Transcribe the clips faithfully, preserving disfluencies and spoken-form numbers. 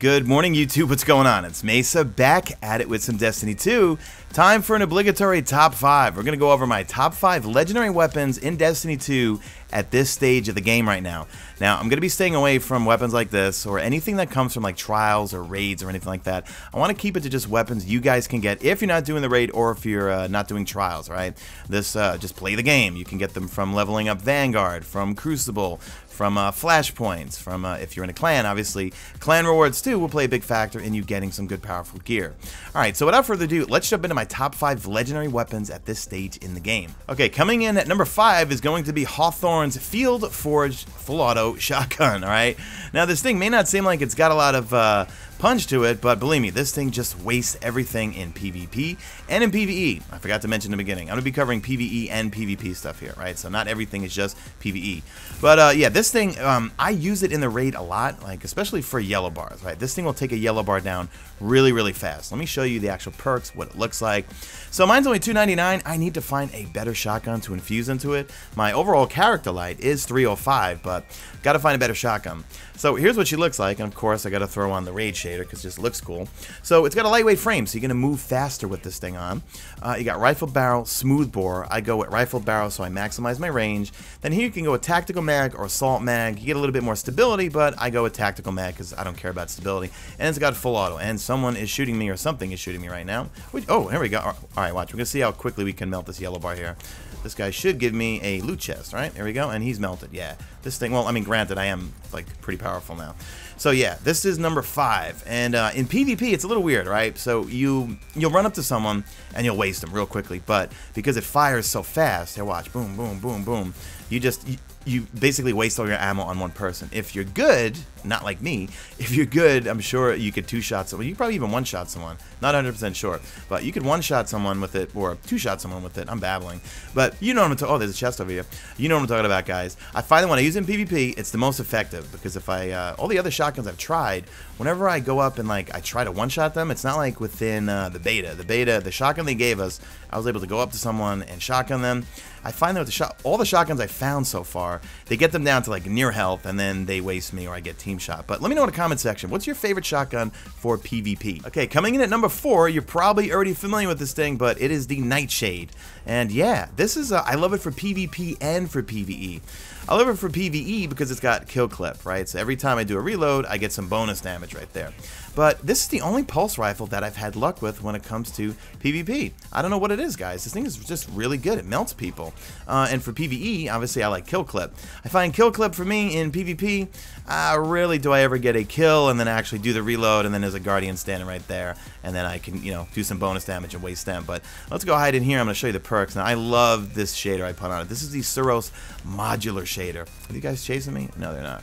Good morning, YouTube. What's going on? It's Mesa back at it with some Destiny two. Time for an obligatory top five. We're going to go over my top five legendary weapons in Destiny two at this stage of the game right now. Now, I'm going to be staying away from weapons like this or anything that comes from like trials or raids or anything like that. I want to keep it to just weapons you guys can get if you're not doing the raid or if you're uh, not doing trials, right? This, uh, just play the game. You can get them from leveling up Vanguard, from Crucible, from uh, Flashpoints, from uh, if you're in a clan, obviously. Clan rewards, too, will play a big factor in you getting some good, powerful gear. All right, so without further ado, let's jump into my top five legendary weapons at this stage in the game. Okay, coming in at number five is going to be Hawthorne's Field Forged Full Auto Shotgun, all right? Now, this thing may not seem like it's got a lot of uh, punch to it, but believe me, this thing just wastes everything in PvP and in PvE. I forgot to mention in the beginning, I'm going to be covering PvE and PvP stuff here, right? So not everything is just PvE. But, uh, yeah, this This thing, um, I use it in the raid a lot, like especially for yellow bars, right? This thing will take a yellow bar down really, really fast. Let me show you the actual perks, what it looks like. So mine's only two ninety-nine. I need to find a better shotgun to infuse into it. My overall character light is three oh five, but gotta find a better shotgun. So here's what she looks like, and of course I gotta throw on the raid shader because it just looks cool. So it's got a lightweight frame, so you're gonna move faster with this thing on. Uh, you got rifle barrel, smooth bore. I go with rifle barrel, so I maximize my range. Then here you can go with tactical mag or assault mag. You get a little bit more stability, but I go with tactical mag because I don't care about stability. And it's got full auto, and someone is shooting me or something is shooting me right now. Which, oh, here we go. All right, watch. We're gonna see how quickly we can melt this yellow bar here. This guy should give me a loot chest, right? Here we go, and he's melted. Yeah, this thing. Well, I mean, granted, I am like pretty powerful now. So yeah, this is number five, and uh, in PvP, it's a little weird, right? So you you'll run up to someone and you'll waste them real quickly, but because it fires so fast, here, watch, boom, boom, boom, boom. You just you, you basically waste all your ammo on one person. If you're good, not like me, if you're good, I'm sure you could two-shot someone. You could probably even one-shot someone. Not one hundred percent sure, but you could one-shot someone with it or two-shot someone with it. I'm babbling. But you know what I'm talking Oh, there's a chest over here. You know what I'm talking about, guys. I find that when I use it in PvP, it's the most effective because if I... Uh, all the other shotguns I've tried, whenever I go up and like I try to one-shot them, it's not like within uh, the beta. The beta, the shotgun they gave us, I was able to go up to someone and shotgun them. I find that with the shot, all the shotguns I've found so far, they get them down to like near health and then they waste me or I get team shot. But let me know in the comment section, what's your favorite shotgun for PvP? Okay, coming in at number four, you're probably already familiar with this thing, but it is the Nightshade. And yeah, this is, a, I love it for PvP and for PvE. I love it for PvE because it's got kill clip, right? So every time I do a reload, I get some bonus damage right there. But this is the only pulse rifle that I've had luck with when it comes to PvP. I don't know what it is, guys. This thing is just really good. It melts people. Uh, and for PvE, obviously, I like kill clip. I find kill clip for me in PvP, uh, really do I ever get a kill and then actually do the reload and then there's a guardian standing right there and then I can, you know, do some bonus damage and waste them. But let's go hide in here. I'm going to show you the perks. Now, I love this shader I put on it. This is the Suros Modular Shader. Are you guys chasing me? No, they're not.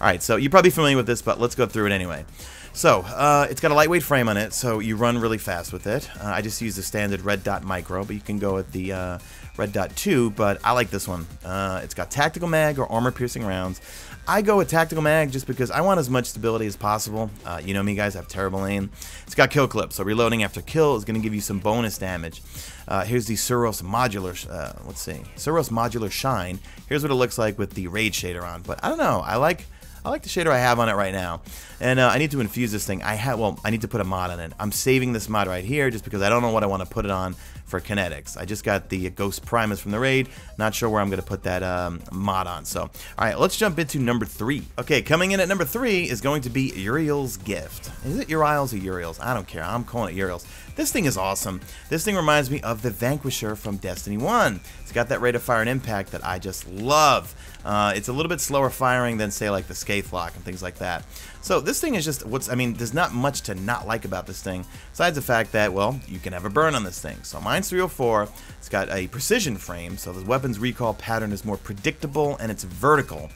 All right, so you're probably familiar with this, but let's go through it anyway. So, uh, it's got a lightweight frame on it, so you run really fast with it. Uh, I just use the standard red dot micro, but you can go with the uh, red dot two, but I like this one. Uh, it's got tactical mag or armor-piercing rounds. I go with tactical mag just because I want as much stability as possible. Uh, you know me, guys, I have terrible aim. It's got kill clip, so reloading after kill is going to give you some bonus damage. Uh, here's the Suros Modular, uh, let's see, Suros Modular Shine. Here's what it looks like with the raid shader on, but I don't know, I like... I like the shader I have on it right now, and uh, I need to infuse this thing. I have, well, I need to put a mod on it. I'm saving this mod right here just because I don't know what I want to put it on for kinetics. I just got the Ghost Primus from the raid. Not sure where I'm going to put that um, mod on. So, all right, let's jump into number three. Okay, coming in at number three is going to be Uriel's Gift. Is it Uriel's or Uriel's? I don't care. I'm calling it Uriel's. This thing is awesome. This thing reminds me of the Vanquisher from Destiny one. It's got that rate of fire and impact that I just love. Uh, it's a little bit slower firing than, say, like the Scape lock and things like that. So this thing is just what's, I mean, there's not much to not like about this thing, besides the fact that, well, you can have a burn on this thing. So mine's three oh four. It's got a precision frame, so the weapon's recall pattern is more predictable and it's vertical.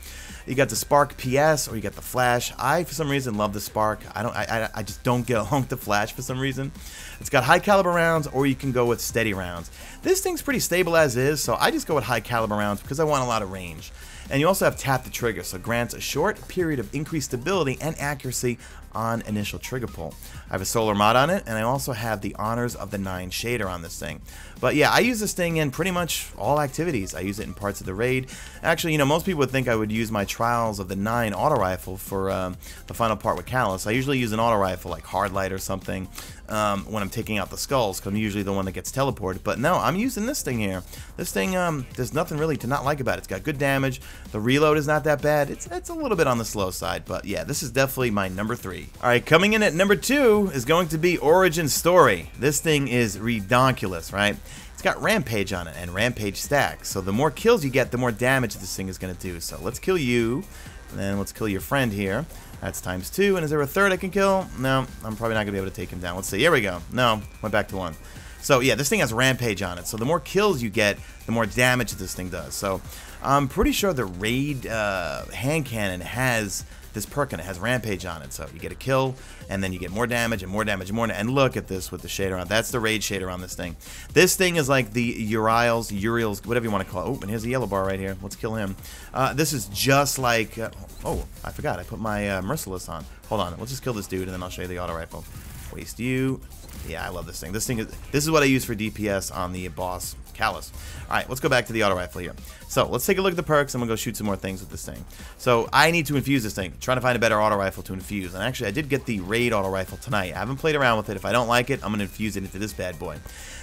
You got the Spark P S or you got the Flash. I, for some reason, love the Spark. I don't. I, I, I just don't get along with the Flash for some reason. It's got high caliber rounds or you can go with steady rounds. This thing's pretty stable as is, so I just go with high caliber rounds because I want a lot of range. And you also have Tap the Trigger, so grants a short period of increased stability and accuracy on initial trigger pull. I have a solar mod on it, and I also have the Honors of the Nine shader on this thing. But yeah, I use this thing in pretty much all activities. I use it in parts of the raid. Actually, you know, most people would think I would use my Trials of the Nine auto rifle for um, the final part with Calus. I usually use an auto rifle like Hard Light or something um, when I'm taking out the skulls, because I'm usually the one that gets teleported. But no, I'm using this thing here. This thing, um, there's nothing really to not like about it. It's got good damage. The reload is not that bad. It's, it's a little bit on the slow side, but yeah, this is definitely my number three. Alright, coming in at number two is going to be Origin Story. This thing is redonkulous, right? It's got Rampage on it, and Rampage stacks. So the more kills you get, the more damage this thing is going to do. So let's kill you, and then let's kill your friend here. That's times two, and is there a third I can kill? No, I'm probably not going to be able to take him down. Let's see, here we go. No, went back to one. So yeah, this thing has Rampage on it, so the more kills you get, the more damage this thing does. So I'm pretty sure the raid uh, hand cannon has this perk and it has Rampage on it, so you get a kill and then you get more damage and more damage and more. And look at this with the shader on. That's the raid shader on this thing. This thing is like the Uriel's, Uriel's, whatever you want to call it. Oh, and here's the yellow bar right here. Let's kill him. Uh, this is just like, uh, oh, I forgot. I put my uh, Merciless on. Hold on. Let's just kill this dude and then I'll show you the auto rifle. Waste you. Yeah, I love this thing. This thing is this is what I use for D P S on the boss Calus. All right, let's go back to the auto rifle here. So let's take a look at the perks. I'm gonna go shoot some more things with this thing. So I need to infuse this thing. Trying to find a better auto rifle to infuse. And actually, I did get the raid auto rifle tonight. I haven't played around with it. If I don't like it, I'm gonna infuse it into this bad boy.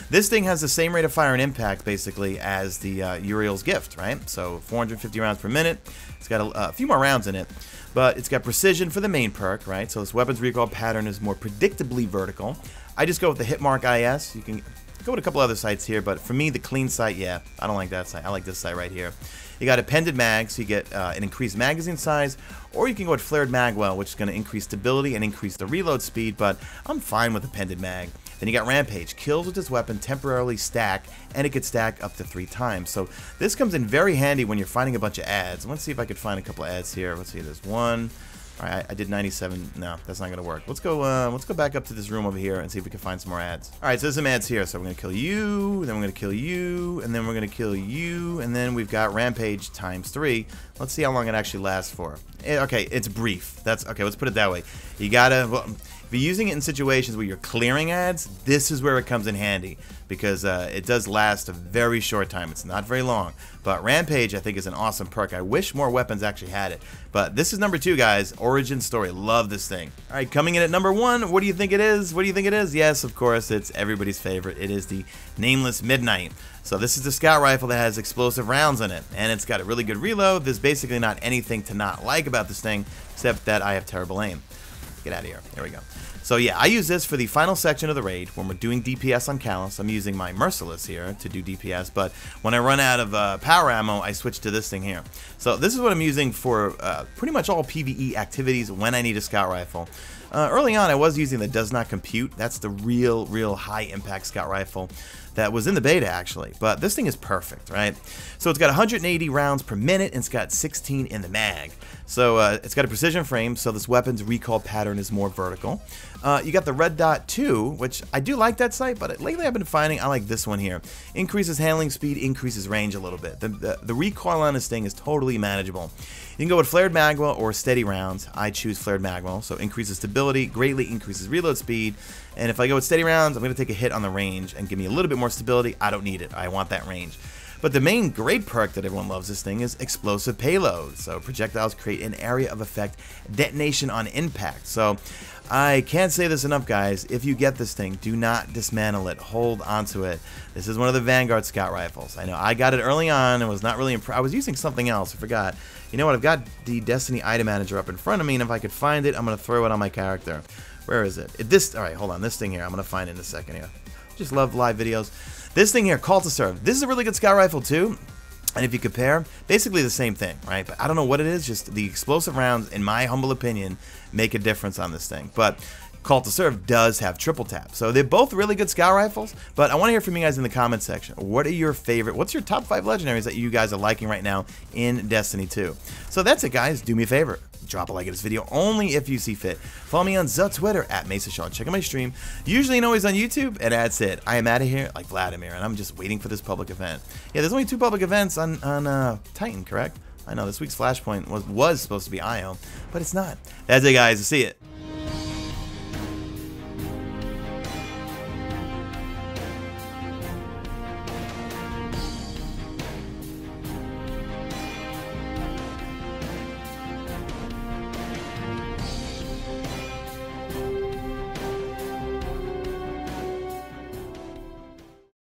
This thing has the same rate of fire and impact basically as the uh, Uriel's Gift, right? So four hundred fifty rounds per minute. It's got a, a few more rounds in it, but it's got precision for the main perk, right? So this weapon's recoil pattern is more predictably vertical. I just go with the Hitmark I S. You can go with a couple other sites here, but for me, the clean site, yeah, I don't like that site. I like this site right here. You got appended mag, so you get uh, an increased magazine size, or you can go with flared magwell, which is going to increase stability and increase the reload speed, but I'm fine with appended mag. Then you got Rampage. Kills with this weapon temporarily stack, and it could stack up to three times. So this comes in very handy when you're finding a bunch of ads. Let's see if I could find a couple of ads here. Let's see, there's one. All right, I did ninety-seven. No, that's not gonna work. Let's go. Uh, let's go back up to this room over here and see if we can find some more ads. All right, so there's some ads here. So we're gonna kill you, then we're gonna kill you, and then we're gonna kill you, and then we've got Rampage times three. Let's see how long it actually lasts for. Okay, it's brief. That's okay. Let's put it that way. You gotta. Well, if you're using it in situations where you're clearing ads, this is where it comes in handy because uh, it does last a very short time. It's not very long. But Rampage, I think, is an awesome perk. I wish more weapons actually had it. But this is number two, guys. Origin Story. Love this thing. All right, coming in at number one. What do you think it is? What do you think it is? Yes, of course, it's everybody's favorite. It is the Nameless Midnight. So this is the scout rifle that has explosive rounds in it, and it's got a really good reload. There's basically not anything to not like about this thing, except that I have terrible aim. Get out of here. There we go. So yeah, I use this for the final section of the raid when we're doing D P S on Calus. I'm using my Merciless here to do D P S, but when I run out of uh, power ammo, I switch to this thing here. So this is what I'm using for uh, pretty much all PvE activities when I need a scout rifle. Uh, early on, I was using the Does Not Compute. That's the real, real high-impact scout rifle that was in the beta, actually. But this thing is perfect, right? So it's got one hundred eighty rounds per minute, and it's got sixteen in the mag. So uh, it's got a precision frame, so this weapon's recoil pattern is more vertical. Uh, you got the red dot too, which I do like that sight, but lately I've been finding I like this one here. Increases handling speed, increases range a little bit. The, the, the recoil on this thing is totally manageable. You can go with flared magwell or steady rounds. I choose flared magwell, so increases stability, greatly increases reload speed. And if I go with steady rounds, I'm going to take a hit on the range and give me a little bit more stability. I don't need it. I want that range. But the main great perk that everyone loves this thing is Explosive Payloads. So projectiles create an area of effect detonation on impact. So I can't say this enough, guys. If you get this thing, do not dismantle it. Hold onto it. This is one of the Vanguard scout rifles. I know I got it early on and was not really impressed. I was using something else. I forgot. You know what? I've got the Destiny item manager up in front of me, and if I could find it, I'm going to throw it on my character. Where is it? it this. All right, hold on. This thing here. I'm going to find it in a second here. Just love live videos. This thing here, Call to Serve. This is a really good scout rifle too. And if you compare, basically the same thing, right? But I don't know what it is, just the explosive rounds, in my humble opinion, make a difference on this thing. But Call to Serve does have Triple Tap. So they're both really good scout rifles, but I want to hear from you guys in the comment section. What are your favorite, what's your top five legendaries that you guys are liking right now in Destiny two? So that's it, guys. Do me a favor. Drop a like at this video only if you see fit. Follow me on the Twitter at MesaSean. Check out my stream, usually and always on YouTube, and that's it. I am out of here like Vladimir, and I'm just waiting for this public event. Yeah, there's only two public events on, on uh, Titan, correct? I know this week's Flashpoint was, was supposed to be I O, but it's not. That's it, guys. See it.